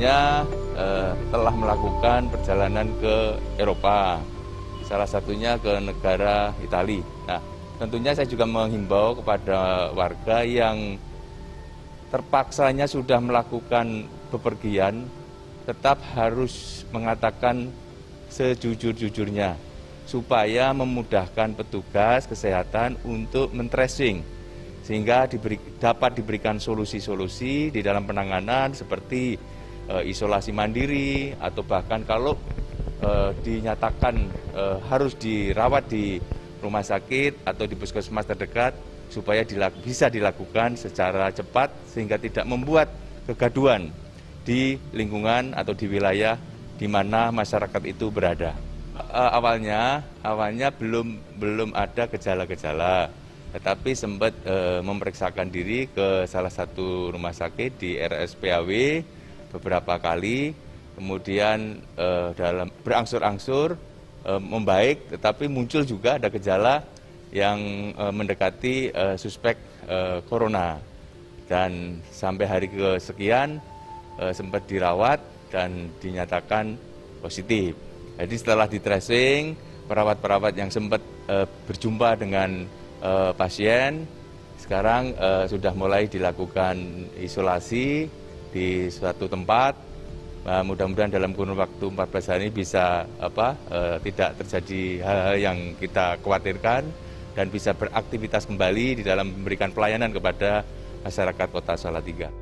sebagiannya telah melakukan perjalanan ke Eropa, salah satunya ke negara Italia. Nah, tentunya saya juga menghimbau kepada warga yang terpaksanya sudah melakukan bepergian, tetap harus mengatakan sejujur-jujurnya, supaya memudahkan petugas kesehatan untuk men-tracing, sehingga dapat diberikan solusi-solusi di dalam penanganan seperti isolasi mandiri, atau bahkan kalau dinyatakan harus dirawat di rumah sakit atau di puskesmas terdekat, supaya bisa dilakukan secara cepat sehingga tidak membuat kegaduhan di lingkungan atau di wilayah di mana masyarakat itu berada. Awalnya belum ada gejala-gejala, tetapi sempat memeriksakan diri ke salah satu rumah sakit di RS PAW beberapa kali, kemudian dalam berangsur-angsur membaik, tetapi muncul juga ada gejala yang mendekati suspek corona, dan sampai hari kesekian sempat dirawat dan dinyatakan positif. Jadi setelah di-tracing, perawat-perawat yang sempat berjumpa dengan pasien sekarang sudah mulai dilakukan isolasi di suatu tempat. Mudah-mudahan dalam kurun waktu 14 hari bisa tidak terjadi hal-hal yang kita khawatirkan dan bisa beraktivitas kembali di dalam memberikan pelayanan kepada masyarakat Kota Salatiga.